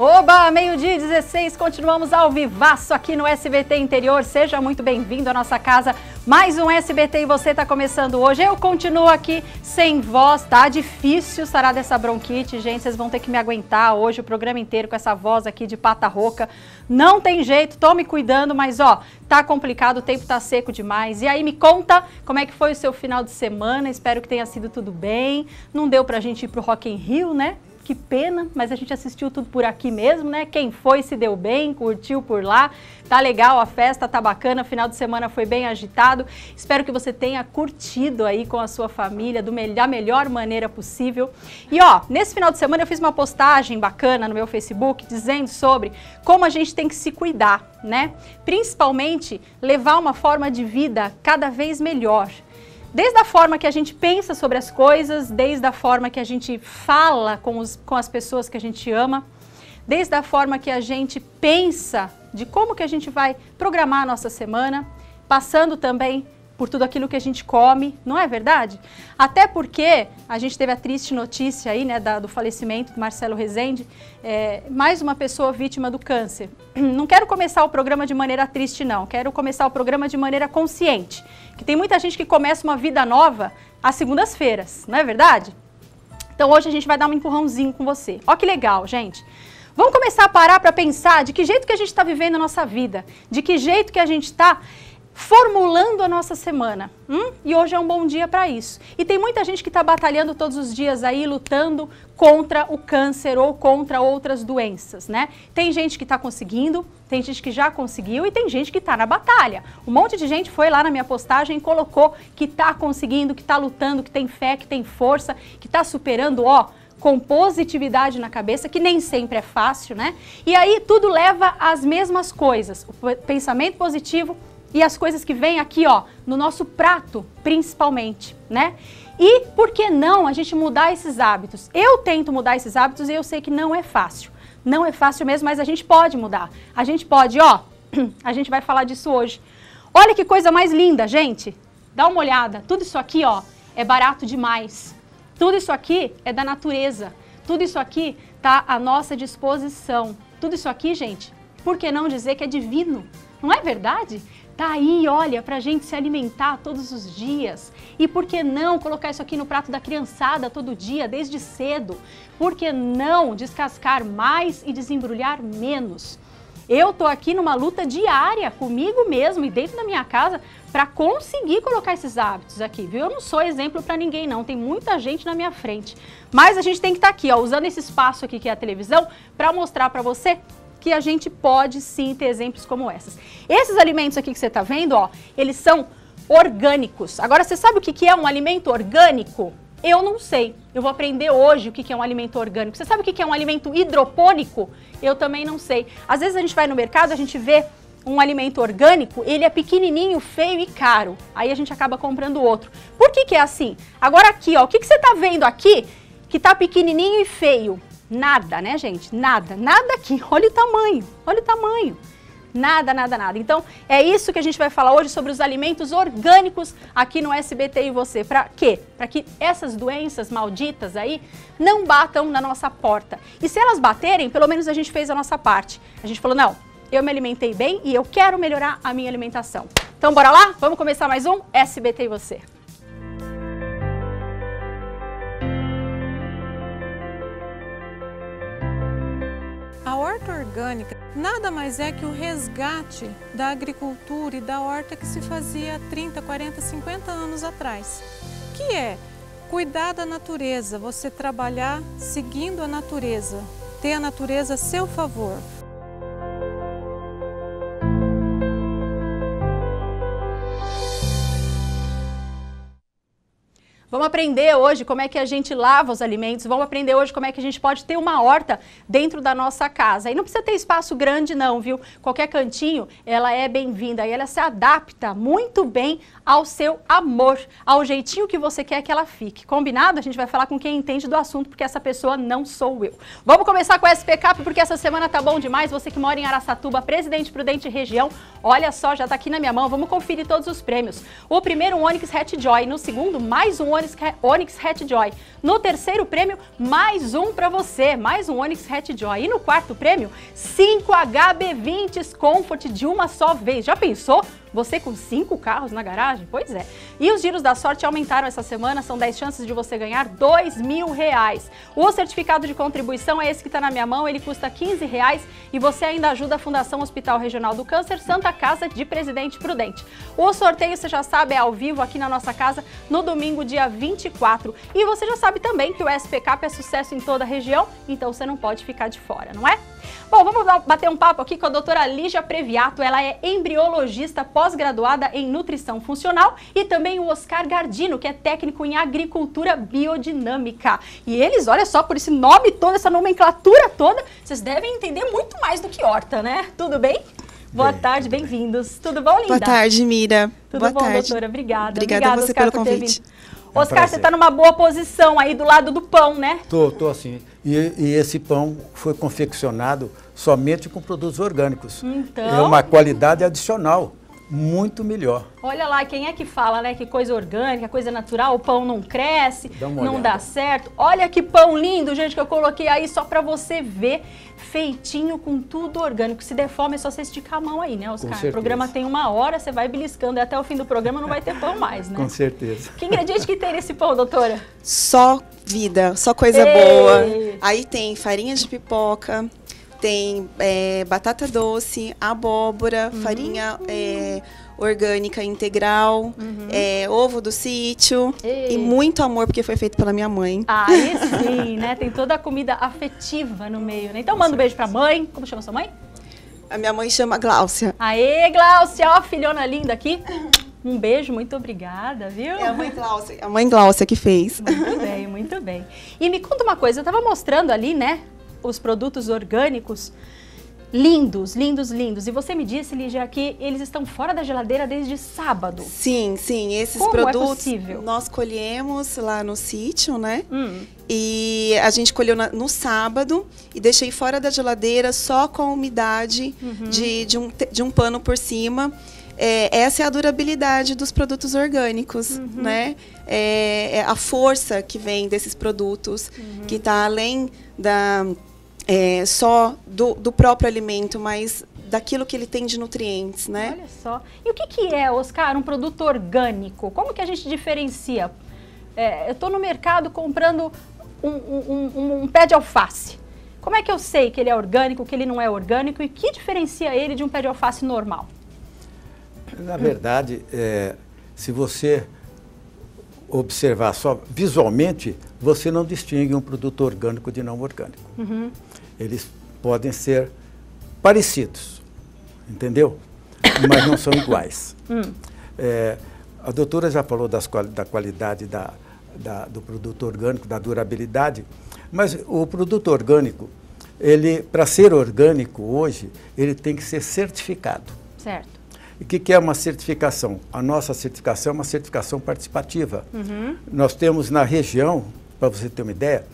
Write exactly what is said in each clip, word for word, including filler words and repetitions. Oba, meio-dia e dezesseis, continuamos ao vivaço aqui no S B T Interior. Seja muito bem-vindo à nossa casa. Mais um S B T e você está começando hoje. Eu continuo aqui sem voz, tá difícil sarar dessa bronquite, gente. Vocês vão ter que me aguentar hoje o programa inteiro com essa voz aqui de pata rouca. Não tem jeito, tô me cuidando, mas ó, tá complicado, o tempo tá seco demais. E aí me conta como é que foi o seu final de semana, espero que tenha sido tudo bem. Não deu pra gente ir pro Rock in Rio, né? Que pena, mas a gente assistiu tudo por aqui mesmo, né? Quem foi se deu bem, curtiu por lá. Tá legal a festa, tá bacana, final de semana foi bem agitado. Espero que você tenha curtido aí com a sua família do me- da melhor maneira possível. E ó, nesse final de semana eu fiz uma postagem bacana no meu Facebook dizendo sobre como a gente tem que se cuidar, né? Principalmente levar uma forma de vida cada vez melhor. Desde a forma que a gente pensa sobre as coisas, desde a forma que a gente fala com, os, com as pessoas que a gente ama, desde a forma que a gente pensa de como que a gente vai programar a nossa semana, passando também por tudo aquilo que a gente come, não é verdade? Até porque a gente teve a triste notícia aí, né, da, do falecimento do Marcelo Rezende, é, mais uma pessoa vítima do câncer. Não quero começar o programa de maneira triste, não. Quero começar o programa de maneira consciente, que tem muita gente que começa uma vida nova às segundas-feiras, não é verdade? Então hoje a gente vai dar um empurrãozinho com você. Ó que legal, gente! Vamos começar a parar para pensar de que jeito que a gente está vivendo a nossa vida, de que jeito que a gente está formulando a nossa semana, hum? E hoje é um bom dia para isso. E tem muita gente que está batalhando todos os dias aí, lutando contra o câncer ou contra outras doenças, né? Tem gente que está conseguindo, tem gente que já conseguiu e tem gente que está na batalha. Um monte de gente foi lá na minha postagem e colocou que está conseguindo, que está lutando, que tem fé, que tem força, que está superando, ó, com positividade na cabeça, que nem sempre é fácil, né? E aí tudo leva às mesmas coisas, o pensamento positivo e as coisas que vêm aqui, ó, no nosso prato, principalmente, né? E por que não a gente mudar esses hábitos? Eu tento mudar esses hábitos e eu sei que não é fácil. Não é fácil mesmo, mas a gente pode mudar. A gente pode, ó, a gente vai falar disso hoje. Olha que coisa mais linda, gente. Dá uma olhada. Tudo isso aqui, ó, é barato demais. Tudo isso aqui é da natureza. Tudo isso aqui tá à nossa disposição. Tudo isso aqui, gente, por que não dizer que é divino? Não é verdade? Tá aí, olha, pra gente se alimentar todos os dias. E por que não colocar isso aqui no prato da criançada todo dia, desde cedo? Por que não descascar mais e desembrulhar menos? Eu tô aqui numa luta diária comigo mesmo e dentro da minha casa para conseguir colocar esses hábitos aqui, viu? Eu não sou exemplo para ninguém, não. Tem muita gente na minha frente. Mas a gente tem que estar aqui, ó, usando esse espaço aqui que é a televisão para mostrar para você que a gente pode sim ter exemplos como essas. Esses alimentos aqui que você está vendo, ó, eles são orgânicos. Agora, você sabe o que é um alimento orgânico? Eu não sei. Eu vou aprender hoje o que é um alimento orgânico. Você sabe o que é um alimento hidropônico? Eu também não sei. Às vezes a gente vai no mercado, a gente vê um alimento orgânico, ele é pequenininho, feio e caro. Aí a gente acaba comprando outro. Por que que é assim? Agora aqui, ó, o que que você está vendo aqui que tá pequenininho e feio? Nada, né, gente? Nada, nada aqui. Olha o tamanho, olha o tamanho. Nada, nada, nada. Então, é isso que a gente vai falar hoje sobre os alimentos orgânicos aqui no S B T e você. Pra quê? Pra que essas doenças malditas aí não batam na nossa porta. E se elas baterem, pelo menos a gente fez a nossa parte. A gente falou, não, eu me alimentei bem e eu quero melhorar a minha alimentação. Então, bora lá? Vamos começar mais um S B T e você. A horta orgânica nada mais é que o resgate da agricultura e da horta que se fazia há trinta, quarenta, cinquenta anos atrás, que é cuidar da natureza, você trabalhar seguindo a natureza, ter a natureza a seu favor. Vamos aprender hoje como é que a gente lava os alimentos, vamos aprender hoje como é que a gente pode ter uma horta dentro da nossa casa. E não precisa ter espaço grande não, viu? Qualquer cantinho, ela é bem-vinda e ela se adapta muito bem ao seu amor, ao jeitinho que você quer que ela fique. Combinado? A gente vai falar com quem entende do assunto, porque essa pessoa não sou eu. Vamos começar com a S P Cap, porque essa semana tá bom demais. Você que mora em Araçatuba, Presidente Prudente região, olha só, já tá aqui na minha mão, vamos conferir todos os prêmios. O primeiro, um Onix Hat Joy. No segundo, mais um Onix, Onix Hat Joy. No terceiro prêmio, mais um para você, mais um Onix Hat Joy. E no quarto prêmio, cinco H B vinte Comfort de uma só vez. Já pensou? Você com cinco carros na garagem? Pois é. E os giros da sorte aumentaram essa semana, são dez chances de você ganhar dois mil reais. O certificado de contribuição é esse que está na minha mão, ele custa quinze reais e você ainda ajuda a Fundação Hospital Regional do Câncer Santa Casa de Presidente Prudente. O sorteio, você já sabe, é ao vivo aqui na nossa casa no domingo, dia vinte e quatro. E você já sabe também que o S P Cap é sucesso em toda a região, então você não pode ficar de fora, não é? Bom, vamos bater um papo aqui com a doutora Lígia Previato, ela é embriologista pós-graduada em nutrição funcional, e também o Oscar Gardino, que é técnico em agricultura biodinâmica. E eles, olha só, por esse nome todo, essa nomenclatura toda, vocês devem entender muito mais do que horta, né? Tudo bem? Boa tarde, bem-vindos. Tudo bom, linda? Boa tarde, Mira. Tudo Boa bom, tarde. doutora? Obrigada. Obrigada, Obrigada a você Oscar, pelo convite. É um Oscar, prazer. Você está numa boa posição aí do lado do pão, né? Tô, tô assim. E, e esse pão foi confeccionado somente com produtos orgânicos. Então... é uma qualidade adicional, muito melhor. Olha lá, quem é que fala, né, que coisa orgânica, coisa natural, o pão não cresce, dá uma olhada, não dá certo. Olha que pão lindo, gente, que eu coloquei aí só para você ver, feitinho com tudo orgânico. Se der fome é só você esticar a mão aí, né, Oscar? O programa tem uma hora, você vai beliscando e até o fim do programa não vai ter pão mais, né? Com certeza. Que ingrediente que tem nesse pão, doutora? Só vida, só coisa Ei. boa. Aí tem farinha de pipoca, tem é, batata doce, abóbora, uhum. farinha é, orgânica integral, uhum. é, ovo do sítio. Ei. E muito amor, porque foi feito pela minha mãe. Ah, sim, né? Tem toda a comida afetiva no meio, né? Então manda um beijo pra mãe. Como chama sua mãe? A minha mãe chama Gláucia. Aê, Gláucia! Ó, filhona linda aqui. Um beijo, muito obrigada, viu? É a mãe Gláucia, a mãe Gláucia que fez. Muito bem, muito bem. E me conta uma coisa, eu tava mostrando ali, né? Os produtos orgânicos, lindos, lindos, lindos. E você me disse, Lígia, que eles estão fora da geladeira desde sábado. Sim, sim. Esses Como produtos é possível? Nós colhemos lá no sítio, né? Hum. E a gente colheu na, no sábado e deixei fora da geladeira só com umidade uhum. de, de, um, de um pano por cima. É, essa é a durabilidade dos produtos orgânicos, uhum. né? É, é a força que vem desses produtos, uhum. que está além da... É, só do, do próprio alimento, mas daquilo que ele tem de nutrientes, né? Olha só. E o que, que é, Oscar, um produto orgânico? Como que a gente diferencia? É, eu estou no mercado comprando um, um, um, um pé de alface. Como é que eu sei que ele é orgânico, que ele não é orgânico? E que diferencia ele de um pé de alface normal? Na verdade, é, se você observar só visualmente, você não distingue um produto orgânico de não orgânico. Uhum. Eles podem ser parecidos, entendeu? Mas não são iguais. Hum. É, a doutora já falou das, da qualidade da, da, do produto orgânico, da durabilidade, mas o produto orgânico, ele, para ser orgânico hoje, ele tem que ser certificado. Certo. E o que, que é uma certificação? A nossa certificação é uma certificação participativa. Uhum. Nós temos na região, para você ter uma ideia,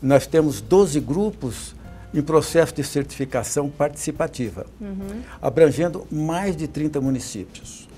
nós temos doze grupos em processo de certificação participativa, uhum. abrangendo mais de trinta municípios.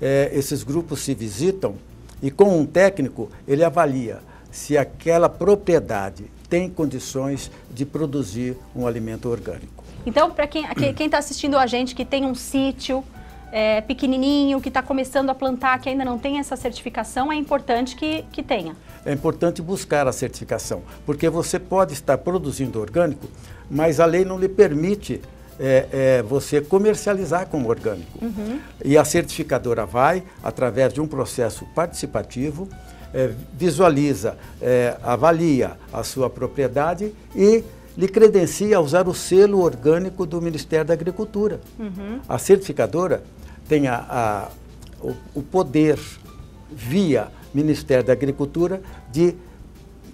É, esses grupos se visitam e com um técnico ele avalia se aquela propriedade tem condições de produzir um alimento orgânico. Então, para quem está assistindo a gente que tem um sítio é, pequenininho, que está começando a plantar, que ainda não tem essa certificação, é importante que, que tenha. É importante buscar a certificação, porque você pode estar produzindo orgânico, mas a lei não lhe permite é, é, você comercializar como orgânico. Uhum. E a certificadora vai, através de um processo participativo, é, visualiza, é, avalia a sua propriedade e lhe credencia a usar o selo orgânico do Ministério da Agricultura. Uhum. A certificadora tem a, a, o, o poder, via Ministério da Agricultura, de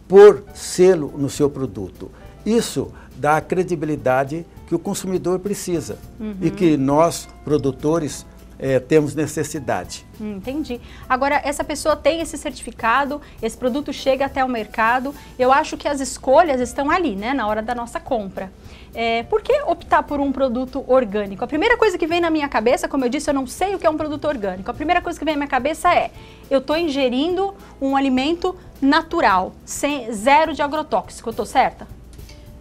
pôr selo no seu produto. Isso dá a credibilidade que o consumidor precisa, uhum. e que nós, produtores, é, temos necessidade. Hum, entendi. Agora, essa pessoa tem esse certificado, esse produto chega até o mercado. Eu acho que as escolhas estão ali, né, na hora da nossa compra. É, por que optar por um produto orgânico? A primeira coisa que vem na minha cabeça, como eu disse, eu não sei o que é um produto orgânico. A primeira coisa que vem na minha cabeça é, eu estou ingerindo um alimento natural, sem, zero de agrotóxico, eu estou certa?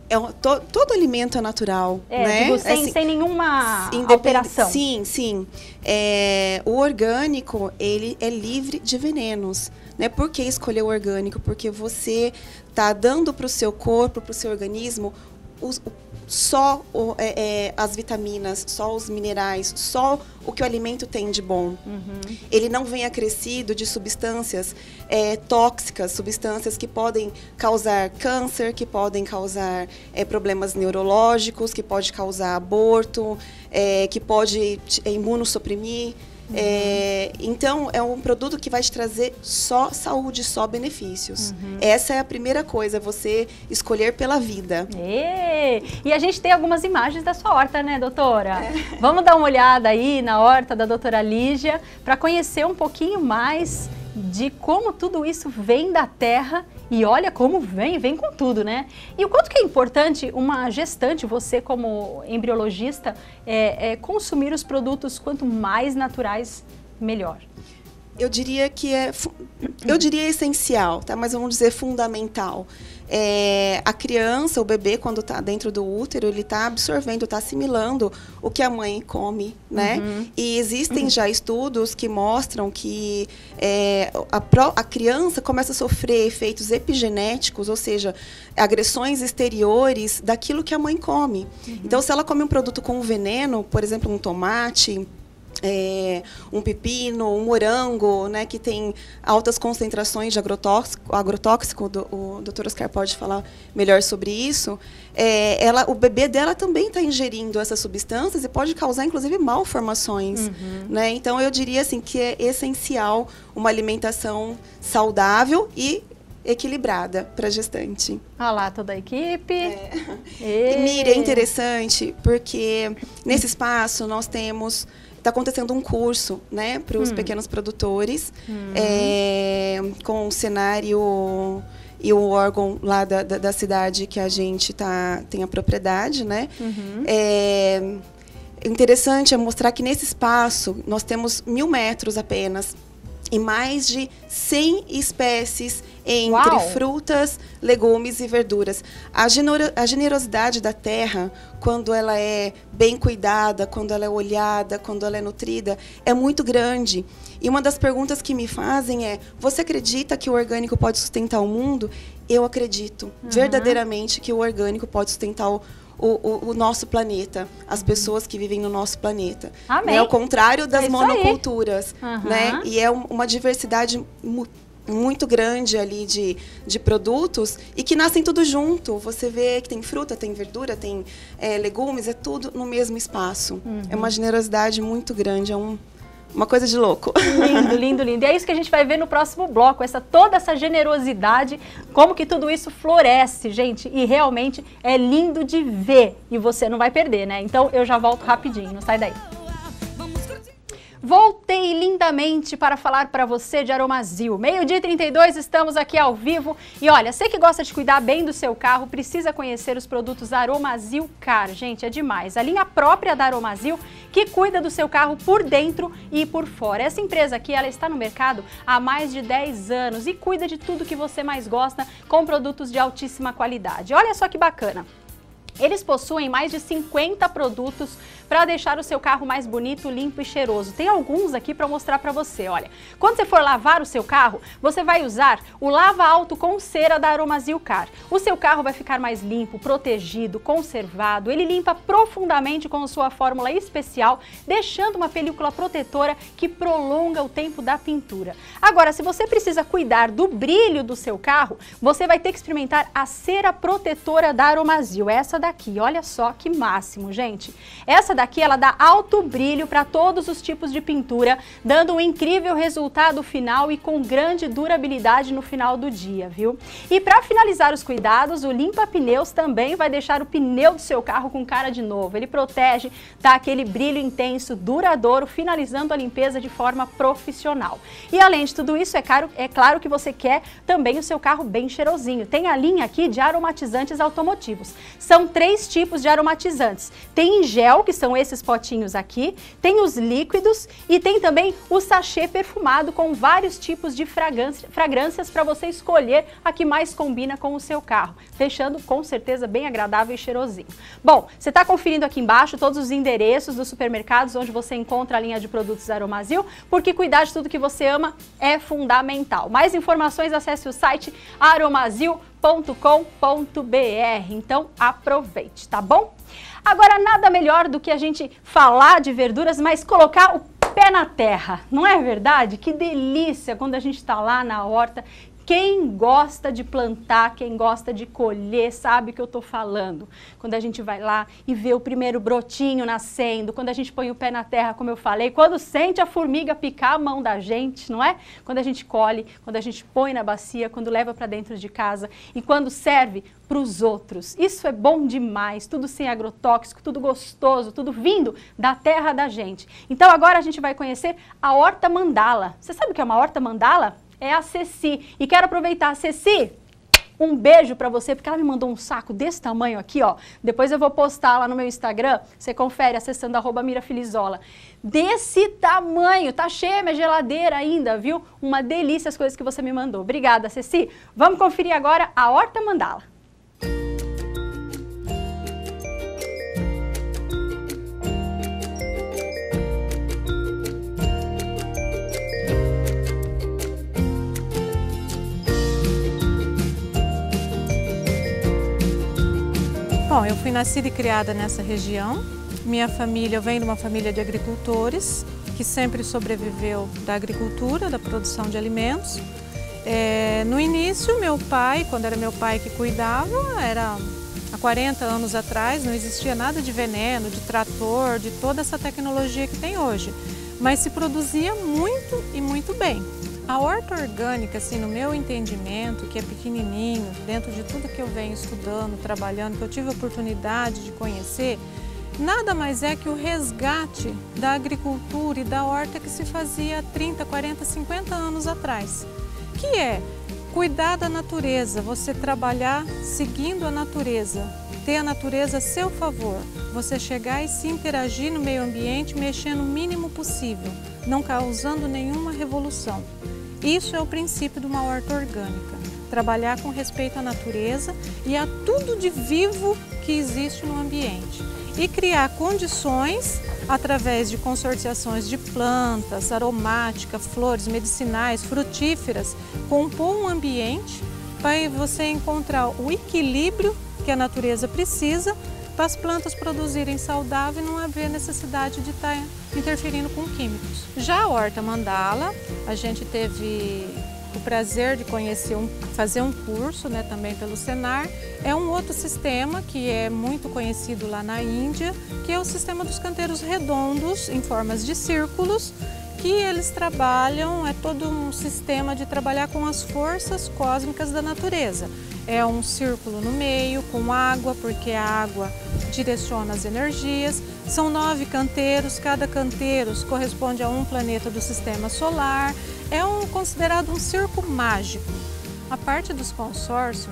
É, to, todo alimento é natural, é, né? Digo, sem, assim, sem nenhuma alteração. Sim, sim. É, o orgânico, ele é livre de venenos. Né? Por que escolher o orgânico? Porque você está dando para o seu corpo, para o seu organismo, os, só o, é, é, as vitaminas, só os minerais, só o que o alimento tem de bom. Uhum. Ele não vem acrescido de substâncias é, tóxicas, substâncias que podem causar câncer, que podem causar é, problemas neurológicos, que pode causar aborto, é, que pode é, imunossuprimir. Uhum. É, então, é um produto que vai te trazer só saúde, só benefícios. Uhum. Essa é a primeira coisa, você escolher pela vida. E, e a gente tem algumas imagens da sua horta, né, doutora? É. Vamos dar uma olhada aí na horta da doutora Lígia, para conhecer um pouquinho mais de como tudo isso vem da terra. E olha como vem, vem com tudo, né? E o quanto que é importante uma gestante, você como embriologista, é, é, consumir os produtos quanto mais naturais, melhor? Eu diria que é, eu diria essencial, tá? Mas vamos dizer fundamental. É, a criança, o bebê, quando está dentro do útero, ele está absorvendo, está assimilando o que a mãe come, né? Uhum. E existem uhum. já estudos que mostram que é, a, pro, a criança começa a sofrer efeitos epigenéticos, ou seja, agressões exteriores daquilo que a mãe come. Uhum. Então, se ela come um produto com veneno, por exemplo, um tomate, É, um pepino, um morango, né, que tem altas concentrações de agrotóxico, agrotóxico do, o doutor Oscar pode falar melhor sobre isso, é, ela, o bebê dela também está ingerindo essas substâncias e pode causar, inclusive, malformações. Uhum. Né? Então, eu diria assim, que é essencial uma alimentação saudável e equilibrada para gestante. Olha lá toda a equipe. É. E... E, Miriam, é interessante, porque nesse espaço nós temos... Está acontecendo um curso, né, para os hum. pequenos produtores, hum. é, com o Senar e o, e o órgão lá da, da, da cidade que a gente tá, tem a propriedade, né? Uhum. É, interessante é mostrar que nesse espaço nós temos mil metros apenas e mais de cem espécies entre Uau. frutas, legumes e verduras. A, genero, a generosidade da terra, quando ela é bem cuidada, quando ela é olhada, quando ela é nutrida, é muito grande. E uma das perguntas que me fazem é, você acredita que o orgânico pode sustentar o mundo? Eu acredito, uhum. verdadeiramente, que o orgânico pode sustentar o O, o, o nosso planeta, as pessoas que vivem no nosso planeta. Amém. É o contrário das é monoculturas, uhum. né? E é uma diversidade mu muito grande ali de, de produtos e que nascem tudo junto. Você vê que tem fruta, tem verdura, tem é, legumes, é tudo no mesmo espaço. Uhum. É uma generosidade muito grande, é um... Uma coisa de louco. Lindo, lindo, lindo. E é isso que a gente vai ver no próximo bloco, essa, toda essa generosidade, como que tudo isso floresce, gente. E realmente é lindo de ver e você não vai perder, né? Então eu já volto rapidinho, não sai daí. Voltei lindamente para falar para você de Aromazil. meio-dia e trinta e dois, estamos aqui ao vivo. E olha, você que gosta de cuidar bem do seu carro, precisa conhecer os produtos Aromazil Car. Gente, é demais. A linha própria da Aromazil, que cuida do seu carro por dentro e por fora. Essa empresa aqui, ela está no mercado há mais de dez anos e cuida de tudo que você mais gosta com produtos de altíssima qualidade. Olha só que bacana. Eles possuem mais de cinquenta produtos para deixar o seu carro mais bonito, limpo e cheiroso. Tem alguns aqui para mostrar para você, olha. Quando você for lavar o seu carro, você vai usar o lava-auto com cera da Aromazil Car. O seu carro vai ficar mais limpo, protegido, conservado. Ele limpa profundamente com sua fórmula especial, deixando uma película protetora que prolonga o tempo da pintura. Agora, se você precisa cuidar do brilho do seu carro, você vai ter que experimentar a cera protetora da Aromazil. Essa daqui. Olha só que máximo, gente. Essa daqui, ela dá alto brilho para todos os tipos de pintura, dando um incrível resultado final e com grande durabilidade no final do dia, viu? E para finalizar os cuidados, o limpa-pneus também vai deixar o pneu do seu carro com cara de novo. Ele protege, dá aquele brilho intenso, duradouro, finalizando a limpeza de forma profissional. E além de tudo isso, é, caro, é claro que você quer também o seu carro bem cheirosinho. Tem a linha aqui de aromatizantes automotivos. São três tipos de aromatizantes. Tem em gel, que são esses potinhos aqui, tem os líquidos e tem também o sachê perfumado com vários tipos de fragrância, fragrâncias para você escolher a que mais combina com o seu carro, deixando com certeza bem agradável e cheirosinho. Bom, você está conferindo aqui embaixo todos os endereços dos supermercados onde você encontra a linha de produtos Aromazil, porque cuidar de tudo que você ama é fundamental. Mais informações, acesse o site aromazil ponto com ponto br. Então aproveite, tá bom? Agora, nada melhor do que a gente falar de verduras, mas colocar o pé na terra, não é verdade? Que delícia quando a gente está lá na horta. Quem gosta de plantar, quem gosta de colher, sabe o que eu tô falando. Quando a gente vai lá e vê o primeiro brotinho nascendo, quando a gente põe o pé na terra, como eu falei, quando sente a formiga picar a mão da gente, não é? Quando a gente colhe, quando a gente põe na bacia, quando leva para dentro de casa e quando serve para os outros. Isso é bom demais, tudo sem agrotóxico, tudo gostoso, tudo vindo da terra da gente. Então agora a gente vai conhecer a horta mandala. Você sabe o que é uma horta mandala? É a Ceci. E quero aproveitar, a Ceci, um beijo pra você, porque ela me mandou um saco desse tamanho aqui, ó. Depois eu vou postar lá no meu Instagram, você confere acessando arroba mirafilizola. Desse tamanho, tá cheia minha geladeira ainda, viu? Uma delícia as coisas que você me mandou. Obrigada, Ceci. Vamos conferir agora a horta mandala. Bom, eu fui nascida e criada nessa região. Minha família, eu venho de uma família de agricultores que sempre sobreviveu da agricultura, da produção de alimentos. É, no início, meu pai, quando era meu pai que cuidava, era há quarenta anos atrás, não existia nada de veneno, de trator, de toda essa tecnologia que tem hoje. Mas se produzia muito e muito bem. A horta orgânica, assim, no meu entendimento, que é pequenininho, dentro de tudo que eu venho estudando, trabalhando, que eu tive a oportunidade de conhecer, nada mais é que o resgate da agricultura e da horta que se fazia há trinta, quarenta, cinquenta anos atrás, que é cuidar da natureza, você trabalhar seguindo a natureza, ter a natureza a seu favor, você chegar e se interagir no meio ambiente, mexendo o mínimo possível, não causando nenhuma revolução. Isso é o princípio de uma horta orgânica, trabalhar com respeito à natureza e a tudo de vivo que existe no ambiente. E criar condições através de consorciações de plantas, aromática, flores, medicinais, frutíferas, compor um ambiente para você encontrar o equilíbrio que a natureza precisa para as plantas produzirem saudável e não haver necessidade de estar interferindo com químicos. Já a horta mandala, a gente teve o prazer de conhecer, um, fazer um curso, né, também pelo Senar. É um outro sistema que é muito conhecido lá na Índia, que é o sistema dos canteiros redondos em formas de círculos, que eles trabalham, é todo um sistema de trabalhar com as forças cósmicas da natureza. É um círculo no meio, com água, porque a água direciona as energias. São nove canteiros, cada canteiro corresponde a um planeta do sistema solar. É um, considerado um círculo mágico. A parte dos consórcios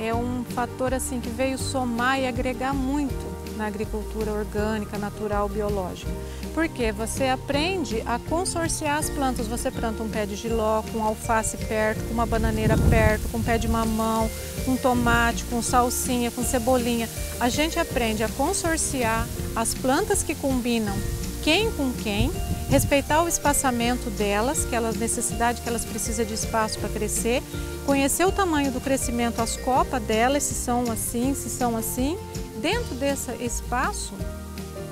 é um fator assim, que veio somar e agregar muito na agricultura orgânica, natural, biológica. Porque você aprende a consorciar as plantas. Você planta um pé de jiló, com alface perto, com uma bananeira perto, com um pé de mamão, com tomate, com salsinha, com cebolinha. A gente aprende a consorciar as plantas que combinam quem com quem, respeitar o espaçamento delas, que elas necessidade que elas precisam de espaço para crescer, conhecer o tamanho do crescimento, as copas delas, se são assim, se são assim. Dentro desse espaço,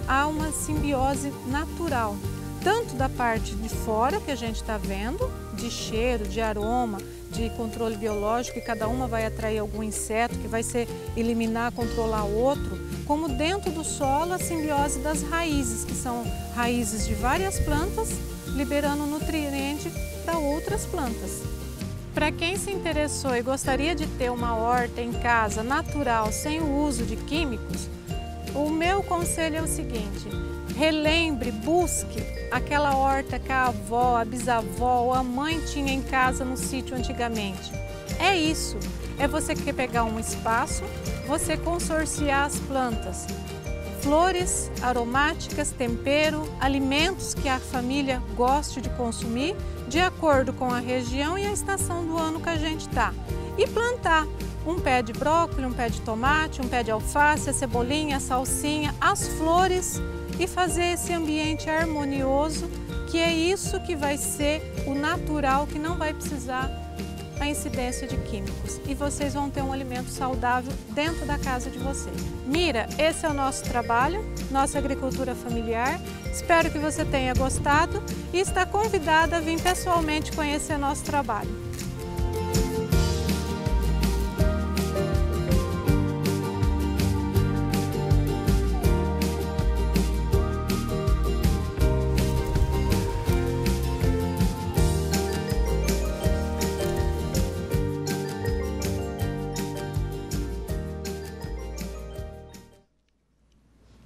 há uma simbiose natural, tanto da parte de fora, que a gente está vendo, de cheiro, de aroma, de controle biológico, e cada uma vai atrair algum inseto que vai ser eliminar, controlar outro, como dentro do solo a simbiose das raízes, que são raízes de várias plantas, liberando nutriente para outras plantas. Para quem se interessou e gostaria de ter uma horta em casa natural, sem o uso de químicos, o meu conselho é o seguinte: relembre, busque aquela horta que a avó, a bisavó, a mãe tinha em casa no sítio antigamente. É isso, é você que pegar um espaço, você consorciar as plantas, flores, aromáticas, tempero, alimentos que a família goste de consumir, de acordo com a região e a estação do ano que a gente está. E plantar um pé de brócolis, um pé de tomate, um pé de alface, a cebolinha, a salsinha, as flores, e fazer esse ambiente harmonioso, que é isso que vai ser o natural, que não vai precisar a incidência de químicos, e vocês vão ter um alimento saudável dentro da casa de vocês. Mira, esse é o nosso trabalho, nossa agricultura familiar. Espero que você tenha gostado e está convidada a vir pessoalmente conhecer nosso trabalho.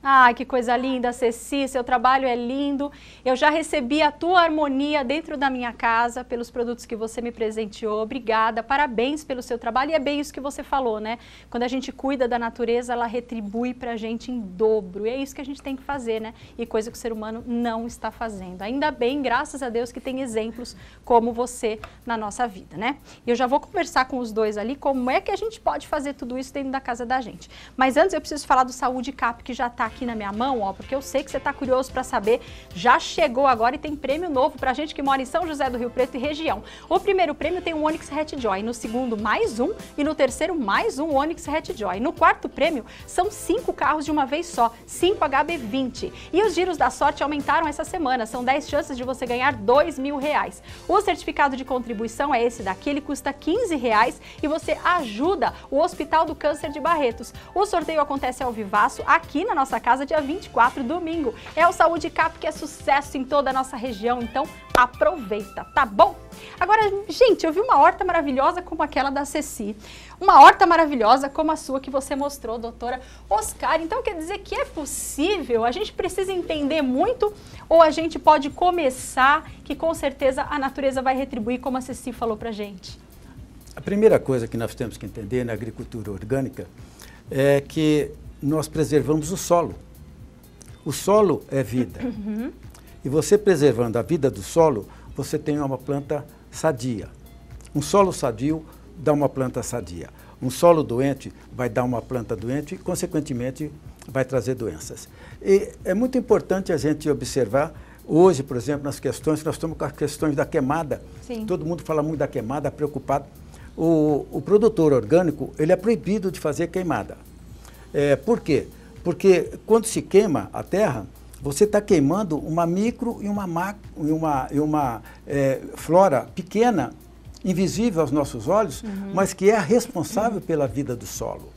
Ah, que coisa linda, Ceci, seu trabalho é lindo. Eu já recebi a tua harmonia dentro da minha casa pelos produtos que você me presenteou. Obrigada, parabéns pelo seu trabalho. E é bem isso que você falou, né? Quando a gente cuida da natureza, ela retribui pra gente em dobro. E é isso que a gente tem que fazer, né? E coisa que o ser humano não está fazendo. Ainda bem, graças a Deus, que tem exemplos como você na nossa vida, né? E eu já vou conversar com os dois ali como é que a gente pode fazer tudo isso dentro da casa da gente. Mas antes eu preciso falar do Saúde Cap, que já tá aqui aqui na minha mão, ó, porque eu sei que você tá curioso para saber. Já chegou agora e tem prêmio novo pra gente que mora em São José do Rio Preto e região. O primeiro prêmio tem um Onix Hat Joy, no segundo mais um e no terceiro mais um Onix Hat Joy. No quarto prêmio são cinco carros de uma vez só, cinco H B vinte. E os giros da sorte aumentaram essa semana, são dez chances de você ganhar dois mil reais. O certificado de contribuição é esse daqui, ele custa quinze reais e você ajuda o Hospital do Câncer de Barretos. O sorteio acontece ao vivaço aqui na nossa casa casa dia vinte e quatro, domingo. É o Saúde Cap, que é sucesso em toda a nossa região, então aproveita, tá bom? Agora, gente, eu vi uma horta maravilhosa como aquela da Ceci, uma horta maravilhosa como a sua que você mostrou, doutora Oscar. Então quer dizer que é possível, a gente precisa entender muito ou a gente pode começar, que com certeza a natureza vai retribuir, como a Ceci falou pra gente. A primeira coisa que nós temos que entender na agricultura orgânica é que nós preservamos o solo. O solo é vida. Uhum. E você preservando a vida do solo, você tem uma planta sadia. Um solo sadio dá uma planta sadia. Um solo doente vai dar uma planta doente e, consequentemente, vai trazer doenças. E é muito importante a gente observar, hoje, por exemplo, nas questões, nós estamos com as questões da queimada. Sim. Todo mundo fala muito da queimada, preocupado. O, o produtor orgânico, ele é proibido de fazer queimada. É, por quê? Porque quando se queima a terra, você está queimando uma micro e uma, macro, e uma, e uma é, flora pequena, invisível aos nossos olhos, uhum. mas que é a responsável pela vida do solo.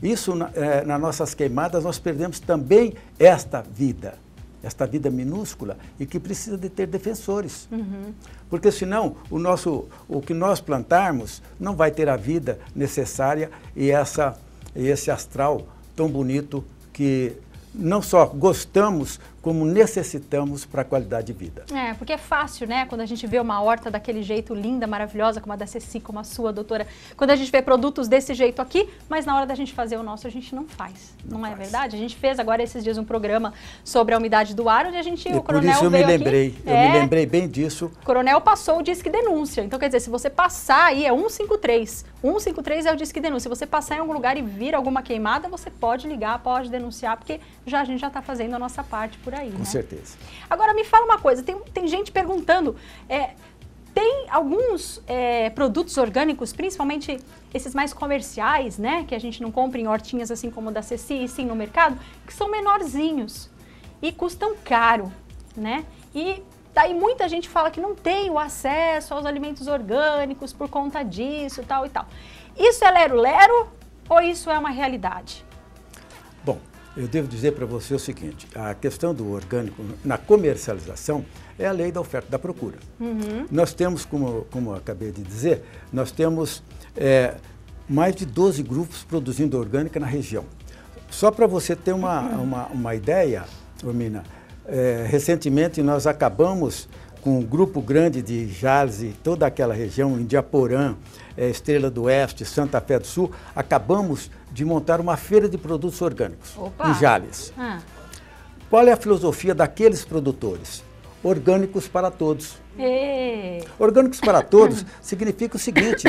Isso, na, é, nas nossas queimadas, nós perdemos também esta vida, esta vida minúscula, e que precisa de ter defensores. Uhum. Porque senão o, nosso, o que nós plantarmos não vai ter a vida necessária e essa... E esse astral tão bonito que não só gostamos, como necessitamos para a qualidade de vida. É, porque é fácil, né? Quando a gente vê uma horta daquele jeito linda, maravilhosa, como a da Ceci, como a sua, doutora. Quando a gente vê produtos desse jeito aqui, mas na hora da gente fazer o nosso, a gente não faz. Não, não é faz. Verdade? A gente fez agora esses dias um programa sobre a umidade do ar, onde a gente, e o coronel veio aqui. Por isso eu me lembrei, eu é, me lembrei bem disso. O coronel passou o Disque Denúncia. Então, quer dizer, se você passar aí, é um cinco três. um cinco três é o Disque Denúncia. Se você passar em algum lugar e vir alguma queimada, você pode ligar, pode denunciar, porque já, a gente já está fazendo a nossa parte por aí, né? Com certeza. Agora, me fala uma coisa, tem, tem gente perguntando, é, tem alguns é, produtos orgânicos, principalmente esses mais comerciais, né, que a gente não compra em hortinhas assim como o da Ceci, e sim no mercado, que são menorzinhos e custam caro, né? E Daí muita gente fala que não tem o acesso aos alimentos orgânicos por conta disso, tal e tal. Isso é lero-lero ou isso é uma realidade? Bom, eu devo dizer para você o seguinte, a questão do orgânico na comercialização é a lei da oferta e da procura. Uhum. Nós temos, como, como eu acabei de dizer, nós temos é, mais de doze grupos produzindo orgânica na região. Só para você ter uma, uhum. uma, uma ideia, Romina, é, recentemente nós acabamos com um grupo grande de Jales e toda aquela região, Indiaporã, é, Estrela do Oeste, Santa Fé do Sul, acabamos de montar uma feira de produtos orgânicos. Opa. Em Jales. Ah. Qual é a filosofia daqueles produtores? Orgânicos para todos. Ei. Orgânicos para todos significa o seguinte,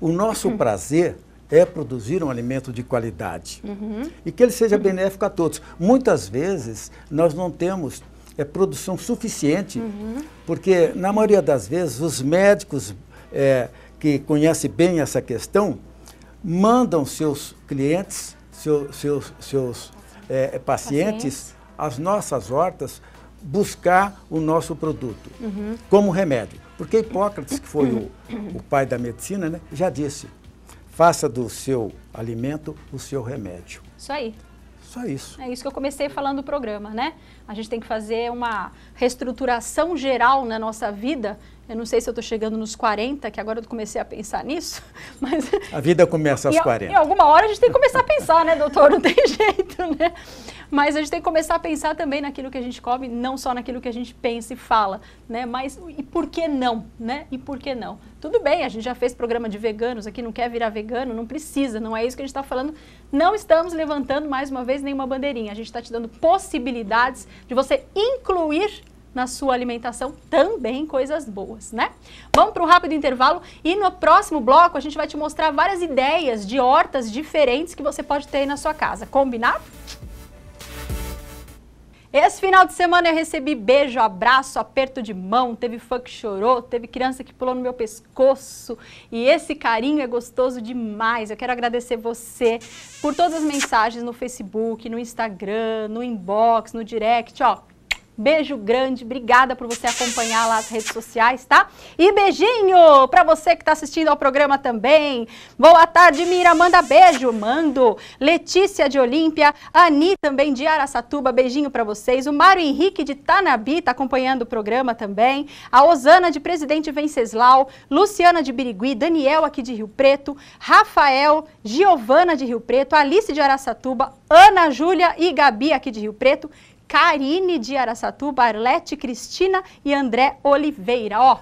o nosso prazer é produzir um alimento de qualidade, uhum. e que ele seja benéfico a todos. Muitas vezes nós não temos... é produção suficiente, uhum. porque na maioria das vezes os médicos é, que conhecem bem essa questão mandam seus clientes, seu, seus, seus é, pacientes, pacientes, às nossas hortas buscar o nosso produto, uhum. como remédio. Porque Hipócrates, que foi o, o pai da medicina, né, já disse, faça do seu alimento o seu remédio. Isso aí. Só isso. É isso que eu comecei falando no programa, né? A gente tem que fazer uma reestruturação geral na nossa vida. Eu não sei se eu estou chegando nos quarenta, que agora eu comecei a pensar nisso, mas... A vida começa aos quarenta. Em alguma hora a gente tem que começar a pensar, né, doutor? Não tem jeito, né? Mas a gente tem que começar a pensar também naquilo que a gente come, não só naquilo que a gente pensa e fala, né? Mas e por que não, né? E por que não? Tudo bem, a gente já fez programa de veganos aqui, não quer virar vegano, não precisa, não é isso que a gente está falando. Não estamos levantando, mais uma vez, nenhuma bandeirinha. A gente está te dando possibilidades de você incluir na sua alimentação também coisas boas, né? Vamos para um rápido intervalo e no próximo bloco a gente vai te mostrar várias ideias de hortas diferentes que você pode ter aí na sua casa. Combinado? Esse final de semana eu recebi beijo, abraço, aperto de mão, teve fã que chorou, teve criança que pulou no meu pescoço e esse carinho é gostoso demais. Eu quero agradecer você por todas as mensagens no Facebook, no Instagram, no inbox, no direct, ó. Beijo grande, obrigada por você acompanhar lá as redes sociais, tá? E beijinho pra você que tá assistindo ao programa também. Boa tarde, Mira, manda beijo, mando. Letícia de Olímpia, Ani também de Araçatuba, beijinho pra vocês. O Mário Henrique de Tanabi tá acompanhando o programa também. A Osana de Presidente Venceslau, Luciana de Birigui, Daniel aqui de Rio Preto, Rafael, Giovana de Rio Preto, Alice de Araçatuba, Ana Júlia e Gabi aqui de Rio Preto. Karine de Araçatuba, Arlete, Cristina e André Oliveira, ó.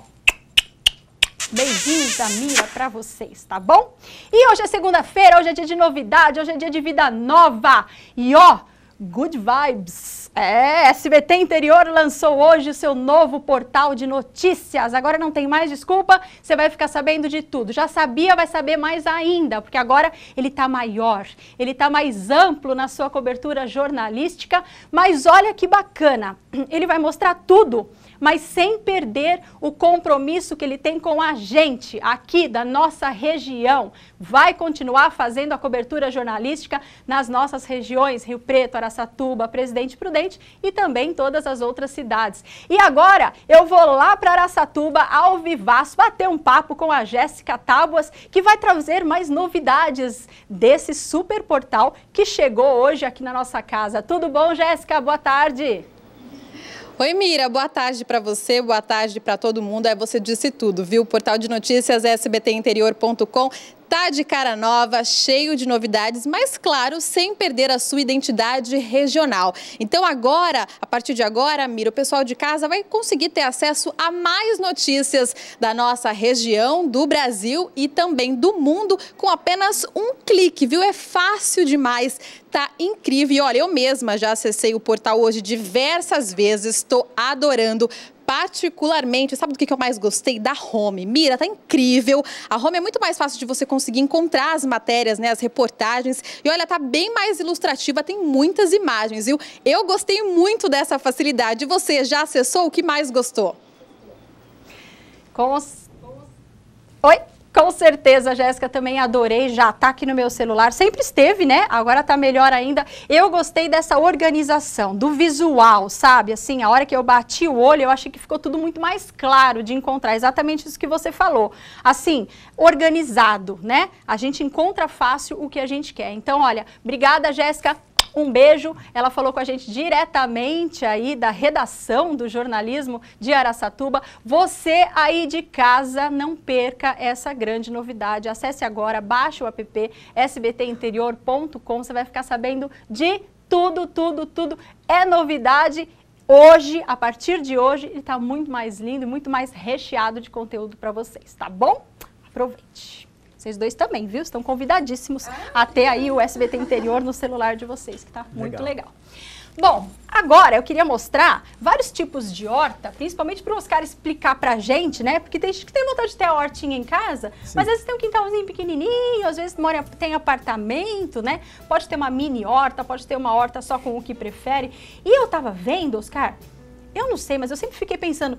Beijinhos da Mira pra vocês, tá bom? E hoje é segunda-feira, hoje é dia de novidade, hoje é dia de vida nova. E ó, good vibes. É, S B T Interior lançou hoje o seu novo portal de notícias. Agora não tem mais desculpa, você vai ficar sabendo de tudo. Já sabia, vai saber mais ainda, porque agora ele está maior, ele está mais amplo na sua cobertura jornalística. Mas olha que bacana, ele vai mostrar tudo, mas sem perder o compromisso que ele tem com a gente aqui da nossa região. Vai continuar fazendo a cobertura jornalística nas nossas regiões, Rio Preto, Araçatuba, Presidente Prudente e também todas as outras cidades. E agora eu vou lá para Araçatuba, ao vivaço, bater um papo com a Jéssica Tábuas, que vai trazer mais novidades desse super portal que chegou hoje aqui na nossa casa. Tudo bom, Jéssica? Boa tarde! Oi, Mira, boa tarde para você, boa tarde para todo mundo. Aí você disse tudo, viu? O portal de notícias é s b t interior ponto com. Tá de cara nova, cheio de novidades, mas claro, sem perder a sua identidade regional. Então agora, a partir de agora, Mira, o pessoal de casa vai conseguir ter acesso a mais notícias da nossa região, do Brasil e também do mundo com apenas um clique, viu? É fácil demais, tá incrível. E olha, eu mesma já acessei o portal hoje diversas vezes, estou adorando. Particularmente, sabe do que eu mais gostei? Da home. Mira, tá incrível. A home é muito mais fácil de você conseguir encontrar as matérias, né, as reportagens. E olha, tá bem mais ilustrativa, tem muitas imagens, viu? Eu gostei muito dessa facilidade. E você, já acessou? O que mais gostou? Com os... Oi? Com certeza, Jéssica, também adorei, já tá aqui no meu celular, sempre esteve, né? Agora tá melhor ainda. Eu gostei dessa organização, do visual, sabe? Assim, a hora que eu bati o olho, eu achei que ficou tudo muito mais claro de encontrar, exatamente isso que você falou. Assim, organizado, né? A gente encontra fácil o que a gente quer. Então, olha, obrigada, Jéssica. Um beijo, ela falou com a gente diretamente aí da redação do jornalismo de Araçatuba. Você aí de casa, não perca essa grande novidade. Acesse agora, baixe o app S B T interior ponto com, você vai ficar sabendo de tudo, tudo, tudo. É novidade. Hoje, a partir de hoje, ele está muito mais lindo, muito mais recheado de conteúdo para vocês, tá bom? Aproveite. Vocês dois também, viu? Estão convidadíssimos a ter aí o S B T Interior no celular de vocês, que tá muito legal. Bom, agora eu queria mostrar vários tipos de horta, principalmente para o Oscar explicar pra gente, né? Porque tem gente que tem vontade de ter a hortinha em casa, sim, mas às vezes tem um quintalzinho pequenininho, às vezes mora, tem apartamento, né? Pode ter uma mini horta, pode ter uma horta só com o que prefere. E eu tava vendo, Oscar... Eu não sei, mas eu sempre fiquei pensando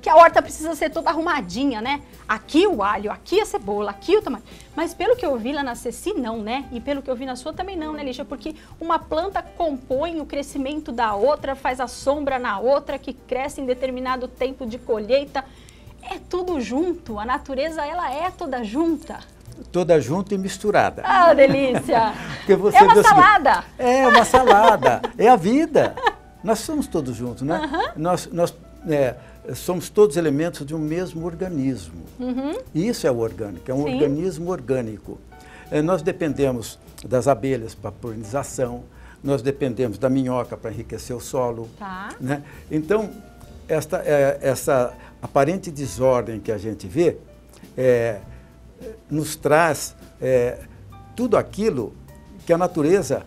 que a horta precisa ser toda arrumadinha, né? Aqui o alho, aqui a cebola, aqui o tomate. Mas pelo que eu vi lá na Ceci, não, né? E pelo que eu vi na sua também não, né, Lígia? Porque uma planta compõe o crescimento da outra, faz a sombra na outra, que cresce em determinado tempo de colheita. É tudo junto, a natureza, ela é toda junta. Toda junta e misturada. Ah, delícia! Porque você é uma salada! Que... É uma salada, é a vida! Nós somos todos juntos, né? Uhum. Nós, nós é, somos todos elementos de um mesmo organismo. Uhum. E isso é o orgânico, é um sim, organismo orgânico. É, nós dependemos das abelhas para polinização, nós dependemos da minhoca para enriquecer o solo. Tá. Né? Então, esta, é, essa aparente desordem que a gente vê, é, nos traz é, tudo aquilo que a natureza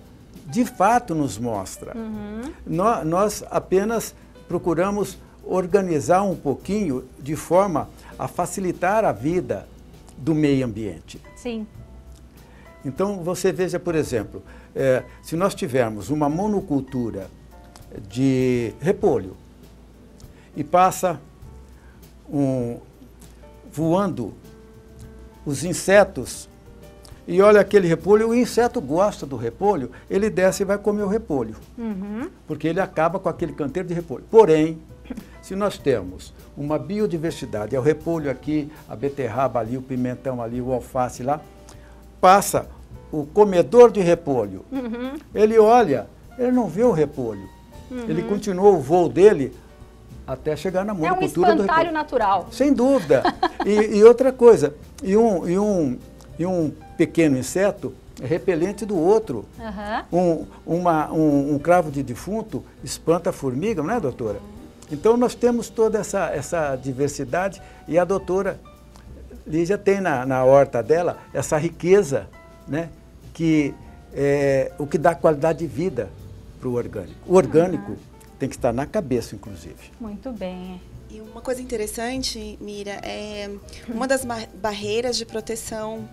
de fato nos mostra. Uhum. Nó, nós apenas procuramos organizar um pouquinho de forma a facilitar a vida do meio ambiente. Sim. Então, você veja, por exemplo, é, se nós tivermos uma monocultura de repolho e passa um, voando os insetos, e olha aquele repolho, o inseto gosta do repolho, ele desce e vai comer o repolho. Uhum. Porque ele acaba com aquele canteiro de repolho. Porém, se nós temos uma biodiversidade, é o repolho aqui, a beterraba ali, o pimentão ali, o alface lá, passa o comedor de repolho. Uhum. Ele olha, ele não vê o repolho. Uhum. Ele continua o voo dele até chegar na monocultura do repolho. É um espantalho natural. Sem dúvida. E, e outra coisa, e um... E um E um pequeno inseto é repelente do outro. Uhum. Um, uma, um, um cravo de defunto espanta a formiga, não é, doutora? Então, nós temos toda essa, essa diversidade e a doutora Lígia tem na, na horta dela essa riqueza, né, que é o que dá qualidade de vida para o orgânico. O orgânico uhum. tem que estar na cabeça, inclusive. Muito bem. E uma coisa interessante, Mira, é uma das barreiras de proteção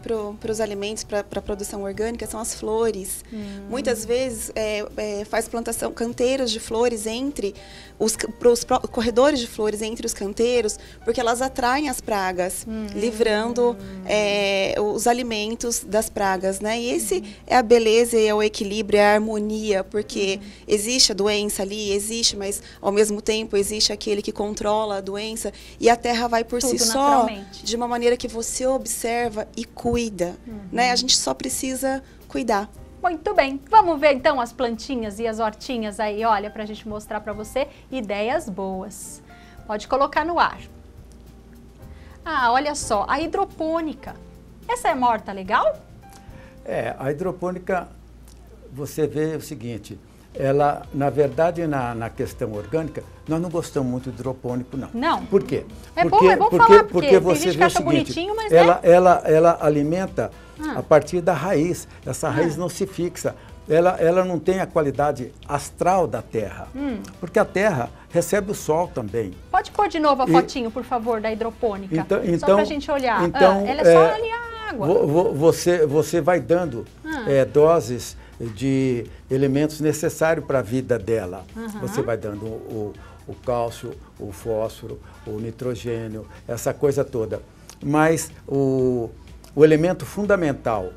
para os alimentos, para a produção orgânica, são as flores. Hum. Muitas vezes é, é, faz plantação, canteiros de flores entre os, os corredores de flores entre os canteiros, porque elas atraem as pragas, hum. livrando hum. É, os alimentos das pragas, né? E esse hum. é a beleza, é o equilíbrio, é a harmonia, porque hum. existe a doença ali, existe, mas ao mesmo tempo existe aquele que controla a doença, e a terra vai por tudo si só, de uma maneira que você observa e cuida, uhum. né? A gente só precisa cuidar. Muito bem, vamos ver então as plantinhas e as hortinhas aí, olha, pra gente mostrar pra você ideias boas. Pode colocar no ar. Ah, olha só, a hidropônica. Essa é uma horta legal? É, a hidropônica, você vê o seguinte... Ela, na verdade, na, na questão orgânica, nós não gostamos muito de hidropônico, não. Não. Por quê? É porque, bom, é bom porque, falar, porque, porque você vê o seguinte, mas ela, é... ela, ela alimenta ah. a partir da raiz, essa raiz ah. não se fixa, ela, ela não tem a qualidade astral da terra, hum. porque a terra recebe o sol também. Pode pôr de novo a e... fotinho, por favor, da hidropônica, então, só então, para a gente olhar. Então, ah, ela é, é só ali a água. Vo, vo, você, você vai dando ah. é, doses... de elementos necessários para a vida dela. Uhum. Você vai dando o, o, o cálcio, o fósforo, o nitrogênio, essa coisa toda. mas o, o elemento fundamental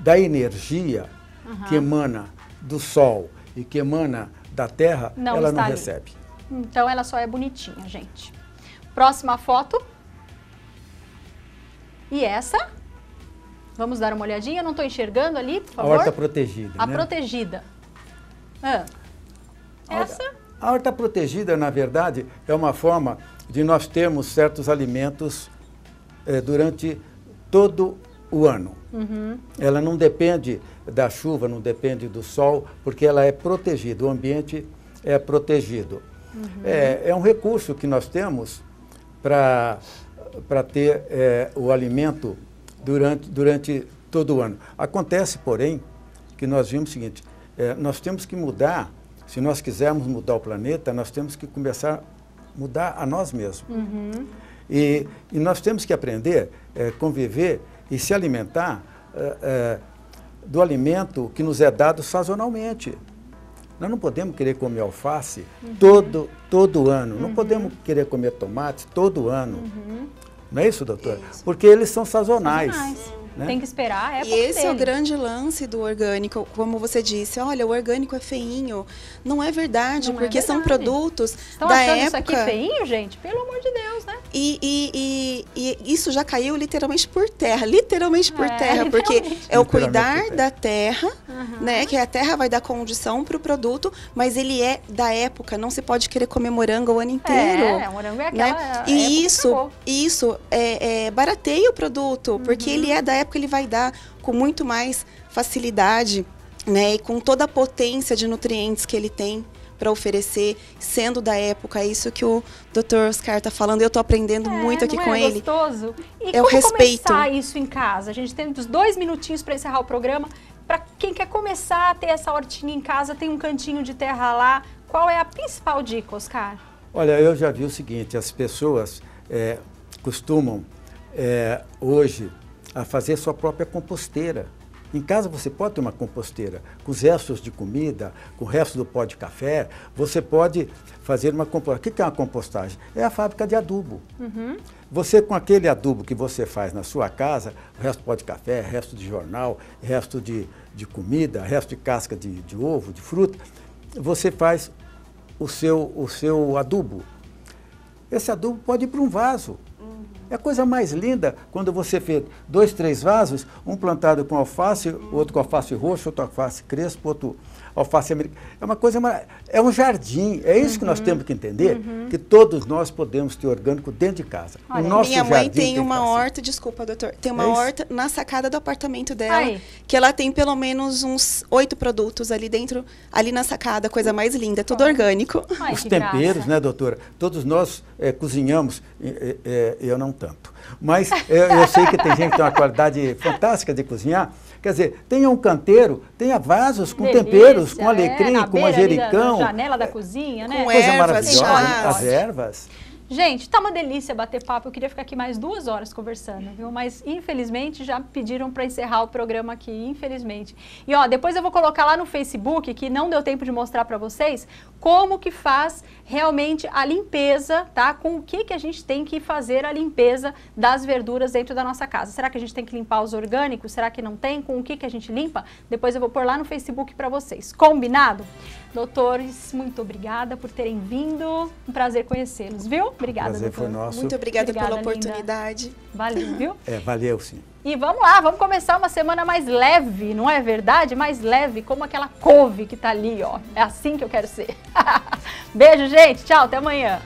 da energia uhum. que emana do sol e que emana da terra, não ela não ali. recebe. Então ela só é bonitinha, gente. Próxima foto. E essa? Vamos dar uma olhadinha, eu não estou enxergando ali, por favor. A horta protegida, A né? protegida. Ah. Essa? A horta protegida, na verdade, é uma forma de nós termos certos alimentos eh, durante todo o ano. Uhum. Ela não depende da chuva, não depende do sol, porque ela é protegida, o ambiente é protegido. Uhum. É, é um recurso que nós temos para para ter eh, o alimento durante, durante todo o ano. Acontece, porém, que nós vimos o seguinte, eh, nós temos que mudar, se nós quisermos mudar o planeta, nós temos que começar a mudar a nós mesmos. Uhum. E, e nós temos que aprender a eh, conviver e se alimentar eh, eh, do alimento que nos é dado sazonalmente. Nós não podemos querer comer alface uhum. todo, todo ano, uhum. não podemos querer comer tomate todo ano. Uhum. Não é isso, doutora? Isso. Porque eles são sazonais. sazonais. Né? Tem que esperar a época dele. E esse é o grande lance do orgânico, como você disse. Olha, o orgânico é feinho. Não é verdade, não porque é verdade. São produtos Estão da época... Estão achando isso aqui feinho, gente? Pelo amor de Deus, né? E, e, e, e isso já caiu literalmente por terra. Literalmente por é, terra, literalmente. Porque é o cuidar da terra, uhum. né? Que a terra vai dar condição para o produto, mas ele é da época. Não se pode querer comer morango o ano inteiro. É, morango é aquela né? E isso, isso é, é, barateia o produto, uhum. porque ele é da época. Porque ele vai dar com muito mais facilidade, né? E com toda a potência de nutrientes que ele tem para oferecer, sendo da época. É isso que o doutor Oscar está falando. Eu estou aprendendo é, muito aqui não com é ele. Gostoso. E é o respeito. Começar isso em casa? A gente tem uns dois minutinhos para encerrar o programa. Para quem quer começar a ter essa hortinha em casa, tem um cantinho de terra lá. Qual é a principal dica, Oscar? Olha, eu já vi o seguinte: as pessoas é, costumam é, hoje a fazer sua própria composteira. Em casa você pode ter uma composteira com os restos de comida, com o resto do pó de café, você pode fazer uma compostagem. O que é uma compostagem? É a fábrica de adubo. Uhum. Você, com aquele adubo que você faz na sua casa, o resto do pó de café, resto de jornal, resto de, de comida, resto de casca de, de ovo, de fruta, você faz o seu, o seu adubo. Esse adubo pode ir para um vaso. É a coisa mais linda quando você fez dois, três vasos, um plantado com alface, outro com alface roxo, outro alface crespo, outro alface americana. É uma coisa, é um jardim. É isso uhum. que nós temos que entender, uhum. que todos nós podemos ter orgânico dentro de casa. Olha, o nosso minha mãe jardim tem, tem uma horta, desculpa, doutor, tem uma é horta na sacada do apartamento dela, Ai. que ela tem pelo menos uns oito produtos ali dentro, ali na sacada, coisa mais linda, tudo Ai. orgânico. Ai, os temperos, graça. né, doutora? Todos nós é, cozinhamos, é, é, eu não tanto. Mas eu, eu sei que tem gente que tem uma qualidade fantástica de cozinhar. Quer dizer, tenha um canteiro, tenha vasos com Delícia, temperos, com alecrim, é, com manjericão. Na janela da cozinha, né? Com coisa ervas, maravilhosa, chás. As ervas. Gente, tá uma delícia bater papo. Eu queria ficar aqui mais duas horas conversando, viu? Mas, infelizmente, já pediram para encerrar o programa aqui, infelizmente. E, ó, depois eu vou colocar lá no Facebook, que não deu tempo de mostrar para vocês, como que faz realmente a limpeza, tá? Com o que que a gente tem que fazer a limpeza das verduras dentro da nossa casa. Será que a gente tem que limpar os orgânicos? Será que não tem? Com o que que a gente limpa? Depois eu vou pôr lá no Facebook para vocês. Combinado? Doutores, muito obrigada por terem vindo. Um prazer conhecê-los, viu? Obrigada, prazer doutor. Foi nosso. Muito obrigada, obrigada pela oportunidade. Linda. Valeu, viu? É, valeu, sim. E vamos lá, vamos começar uma semana mais leve, não é verdade? Mais leve, como aquela couve que tá ali, ó. É assim que eu quero ser. Beijo, gente. Tchau, até amanhã.